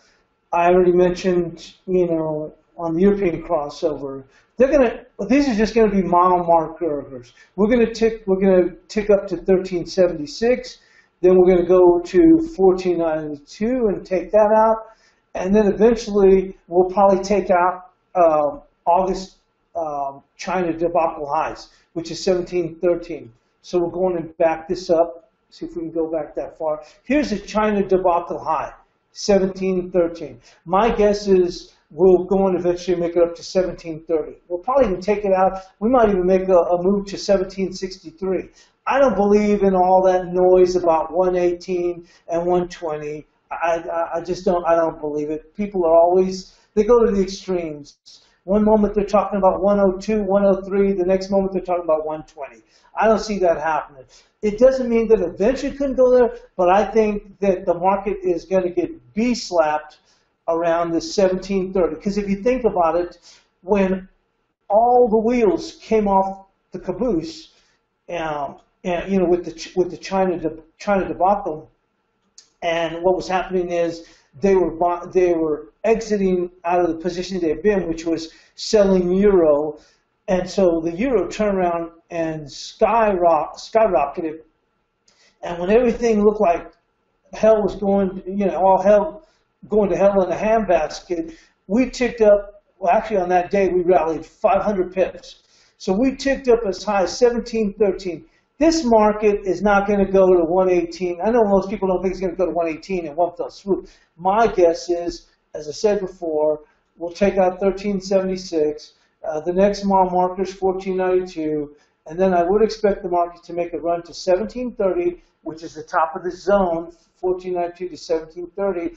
I already mentioned, you know, on the European crossover, they're going to. These are just going to be mile markers. We're going to tick. We're going to tick up to thirteen seventy-six. Then we're going to go to fourteen ninety-two and take that out, and then eventually we'll probably take out um, August um, China debacle highs, which is seventeen thirteen. So we're going to back this up, see if we can go back that far. Here's a China debacle high, seventeen thirteen. My guess is we'll go and eventually make it up to seventeen thirty. We'll probably even take it out. We might even make a, a move to seventeen sixty-three. I don't believe in all that noise about one eighteen and one twenty. I, I, I just don't, I don't believe it. People are always, they go to the extremes. One moment they're talking about one oh two, one oh three, the next moment they're talking about one twenty. I don't see that happening. It doesn't mean that eventually couldn't go there, but I think that the market is going to get B-slapped around the seventeen thirty. Because if you think about it, when all the wheels came off the caboose, um, and you know, with the with the China de, China debacle, and what was happening is they were they were exiting out of the position they had been, which was selling euro, and so the euro turned around and skyro skyrocketed, and when everything looked like hell was going, you know, all hell going to hell in a handbasket, we ticked up. Well, actually, on that day we rallied five hundred pips, so we ticked up as high as seventeen thirteen. This market is not going to go to one eighteen. I know most people don't think it's going to go to one eighteen in one fell swoop. My guess is, as I said before, we'll take out thirteen seventy-six. Uh, the next mile marker is fourteen ninety-two. And then I would expect the market to make a run to seventeen thirty, which is the top of the zone, fourteen ninety-two to seventeen thirty.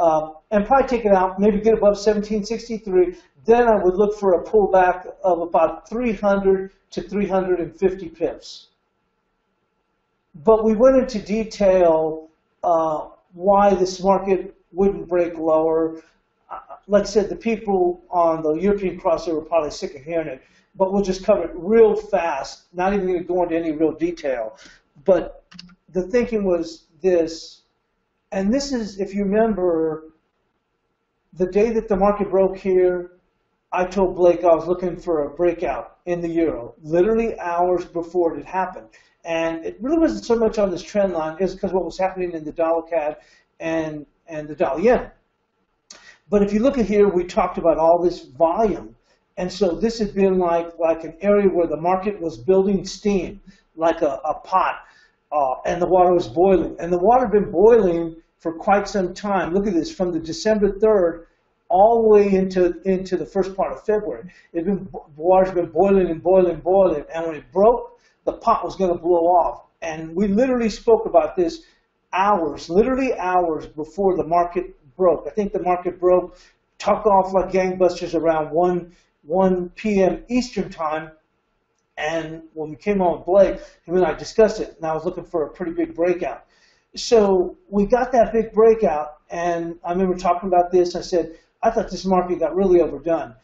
Um, and probably take it out, maybe get above seventeen sixty-three. Then I would look for a pullback of about three hundred to three hundred fifty pips. But we went into detail uh, why this market wouldn't break lower. Uh, like I said, the people on the European crossover were probably sick of hearing it, but we'll just cover it real fast, not even going to go into any real detail. But the thinking was this, and this is, if you remember, the day that the market broke here, I told Blake I was looking for a breakout in the euro, literally hours before it happened. And it really wasn't so much on this trend line, is because what was happening in the dollar C A D and, and the dollar yen. But if you look at here, we talked about all this volume. And so this had been like, like an area where the market was building steam, like a, a pot, uh, and the water was boiling. And the water had been boiling for quite some time. Look at this, from the December third all the way into, into the first part of February. It had been, the water's been boiling and boiling and boiling. And when it broke, the pot was going to blow off. And we literally spoke about this hours, literally hours before the market broke. I think the market broke, took off like gangbusters around one p m Eastern time. And when we came on with Blake, him and I discussed it, and I was looking for a pretty big breakout. So we got that big breakout, and I remember talking about this. I said, I thought this market got really overdone.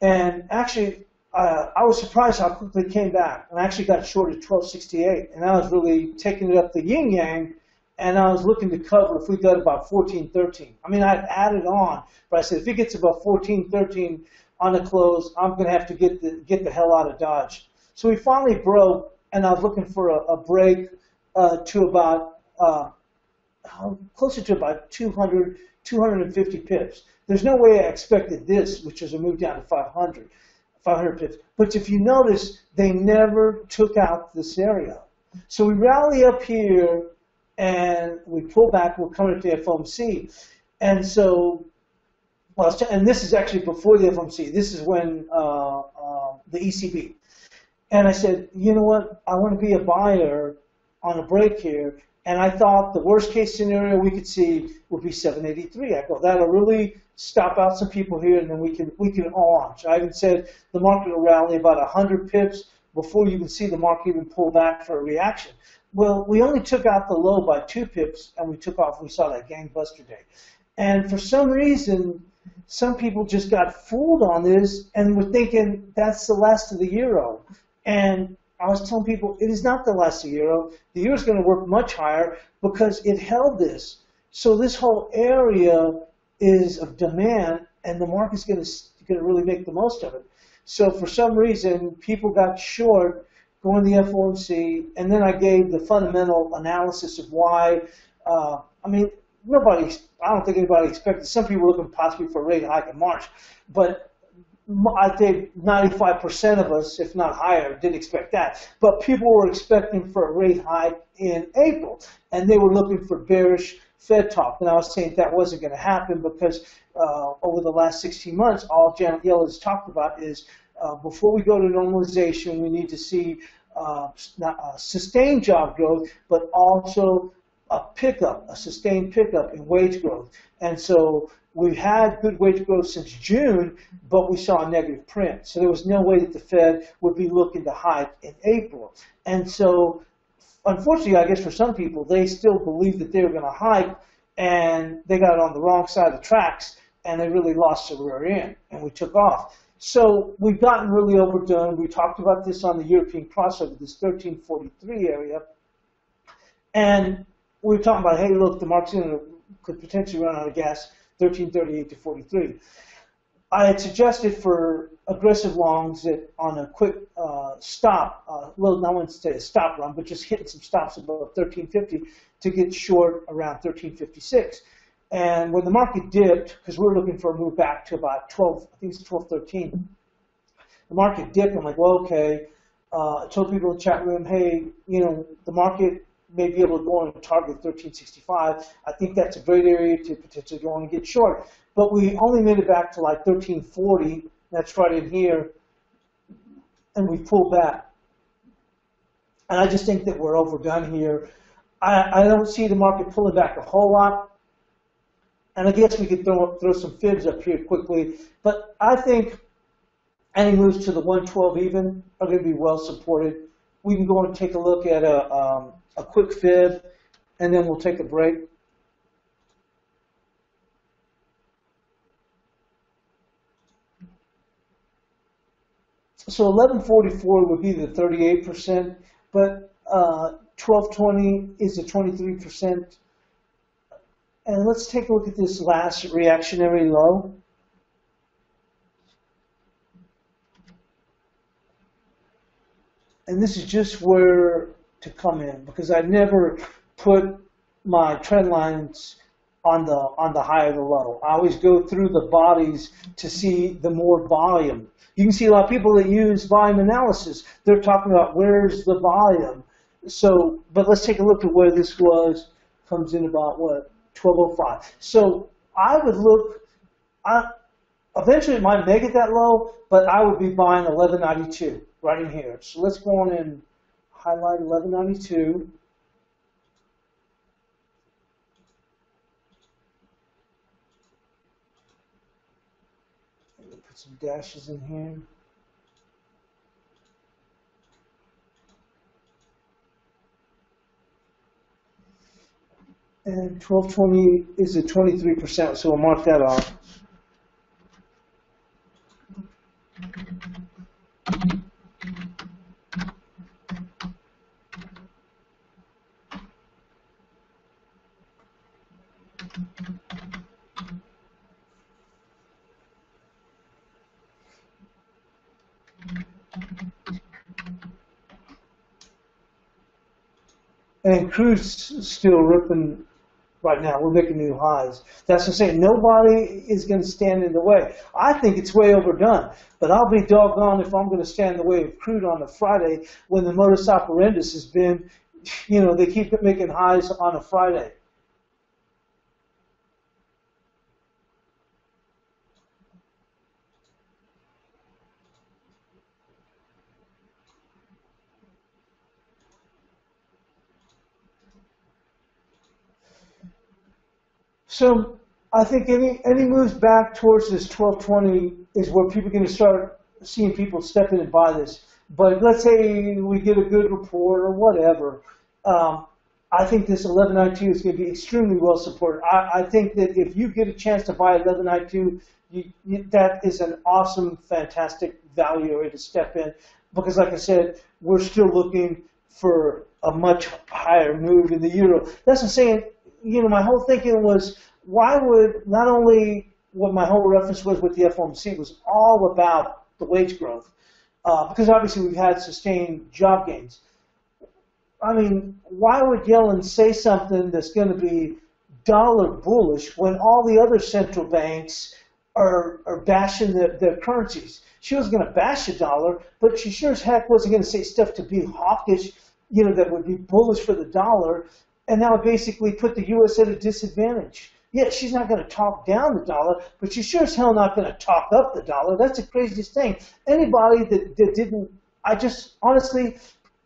And actually, Uh, I was surprised how quickly it came back, and I actually got short at twelve sixty-eight, and I was really taking it up the yin-yang, and I was looking to cover if we got about fourteen thirteen. I mean, I'd added on, but I said if it gets about fourteen thirteen on the close, I'm going to have to get the, get the hell out of Dodge. So we finally broke, and I was looking for a, a break uh, to about, uh, closer to about two hundred, two fifty pips. There's no way I expected this, which is a move down to five hundred. five hundred pips. But if you notice, they never took out this area. So we rally up here, and we pull back, we're coming up to the F O M C. And so, well, and this is actually before the F O M C. This is when uh, uh, the E C B. And I said, you know what? I want to be a buyer on a break here. And I thought the worst case scenario we could see would be seven eighty-three. I go, that'll really stop out some people here, and then we can we can all launch. I even said the market will rally about one hundred pips before you can see the market even pull back for a reaction. Well, we only took out the low by two pips, and we took off. We saw that gangbuster day. And for some reason, some people just got fooled on this and were thinking that's the last of the euro. And I was telling people it is not the last of the euro. The euro is going to work much higher because it held this. So this whole area is of demand, and the market's going to, going to really make the most of it. So for some reason, people got short going to the F O M C, and then I gave the fundamental analysis of why. Uh, I mean, nobody, I don't think anybody expected. Some people were looking possibly for a rate hike in March, but I think ninety-five percent of us, if not higher, didn't expect that. But people were expecting for a rate hike in April, and they were looking for bearish Fed talk. And I was saying that wasn't going to happen because uh, over the last sixteen months, all Janet Yellen has talked about is uh, before we go to normalization, we need to see uh, not, uh, sustained job growth, but also a pickup, a sustained pickup in wage growth. And so we've had good wage growth since June, but we saw a negative print. So there was no way that the Fed would be looking to hike in April. And so, unfortunately, I guess for some people, they still believed that they were going to hike, and they got on the wrong side of the tracks, and they really lost the rear end, and we took off. So we've gotten really overdone. We talked about this on the European crossover, this thirteen forty-three area. And we were talking about, hey, look, the market could potentially run out of gas. thirteen thirty-eight to forty-three. I had suggested for aggressive longs that on a quick uh, stop, uh, well, not want to say a stop run, but just hitting some stops above thirteen fifty to get short around thirteen fifty-six. And when the market dipped, because we were looking for a move back to about twelve, I think it's twelve thirteen, the market dipped. I'm like, well, okay. Uh, I told people in the chat room, hey, you know, the market may be able to go on and target thirteen sixty-five. I think that's a great area to potentially go on and get short. But we only made it back to like thirteen forty. That's right in here. And we pulled back. And I just think that we're overdone here. I, I don't see the market pulling back a whole lot. And I guess we could throw, throw some fibs up here quickly. But I think any moves to the one twelve even are going to be well supported. We can go and take a look at a, um, a quick fib, and then we'll take a break. So eleven forty-four would be the thirty-eight percent, but uh, twelve twenty is the twenty-three percent. And let's take a look at this last reactionary low. And this is just where to come in, because I never put my trend lines on the on the high or the low. I always go through the bodies to see the more volume. You can see a lot of people that use volume analysis. They're talking about where's the volume. So, but let's take a look at where this was. Comes in about what, twelve oh five. So I would look. I eventually it might make it that low, but I would be buying eleven ninety-two. Right in here. So let's go on and highlight eleven ninety-two. Put some dashes in here. And twelve twenty is at twenty-three percent, so we'll mark that off. And crude's still ripping right now. We're making new highs. That's what I'm saying. Nobody is going to stand in the way. I think it's way overdone, but I'll be doggone if I'm going to stand in the way of crude on a Friday when the modus operandi has been you know, they keep making highs on a Friday. So I think any any moves back towards this twelve twenty is where people are going to start seeing people step in and buy this. But let's say we get a good report or whatever. Um, I think this eleven ninety-two is going to be extremely well supported. I, I think that if you get a chance to buy eleven ninety-two, you, you, that is an awesome, fantastic value area to step in. Because like I said, we're still looking for a much higher move in the euro. That's what I'm saying. You know, my whole thinking was, why would not only what my whole reference was with the F O M C was all about the wage growth, uh, because obviously we've had sustained job gains. I mean, why would Yellen say something that's going to be dollar bullish when all the other central banks are, are bashing their, their currencies? She was going to bash the dollar, but she sure as heck wasn't going to say stuff to be hawkish, you know, that would be bullish for the dollar. And now basically put the U S at a disadvantage. Yeah, she's not going to talk down the dollar, but she's sure as hell not going to talk up the dollar. That's the craziest thing. Anybody that, that didn't, I just, honestly,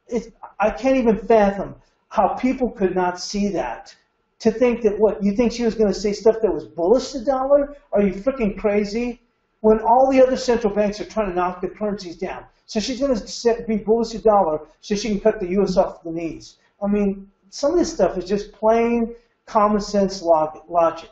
it, I can't even fathom how people could not see that. To think that, what, you think she was going to say stuff that was bullish the dollar? Are you freaking crazy? When all the other central banks are trying to knock the currencies down. So she's going to be bullish the dollar so she can cut the U S off the knees. I mean, some of this stuff is just plain common sense logic.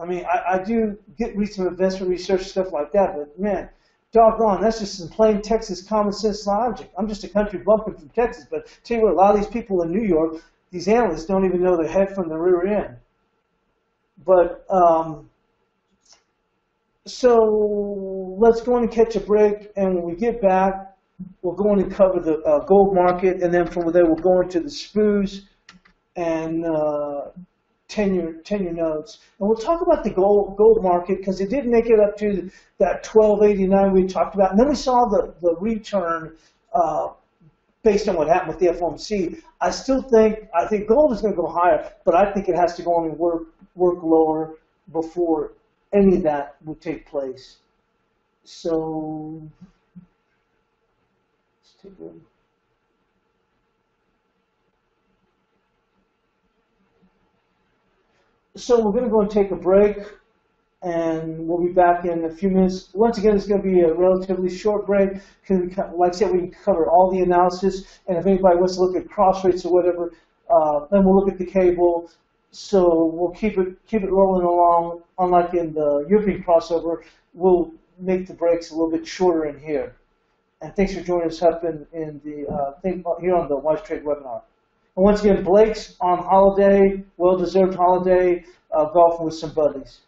I mean, I, I do get read some investment research stuff like that, but man, doggone, that's just some plain Texas common sense logic. I'm just a country bumpkin from Texas, but tell you what, a lot of these people in New York, these analysts, don't even know their head from the rear end. But um, so let's go in and catch a break, and when we get back, we'll go in and cover the uh, gold market, and then from there we'll go into the S P Us and uh, ten-year ten-year notes, and we'll talk about the gold gold market because it did make it up to that twelve eighty-nine we talked about, and then we saw the the return uh, based on what happened with the F O M C. I still think I think gold is going to go higher, but I think it has to go on and work work lower before any of that will take place. So. Good. So we're going to go and take a break, and we'll be back in a few minutes. Once again, it's going to be a relatively short break because, like I said, we can cover all the analysis, and if anybody wants to look at cross rates or whatever, uh, then we'll look at the cable. So we'll keep it keep it rolling along. Unlike in the European crossover, we'll make the breaks a little bit shorter in here. And thanks for joining us up in, in the uh, thing, here on the WizeTrade webinar. And once again, Blake's on holiday, well-deserved holiday, uh, golfing with some buddies.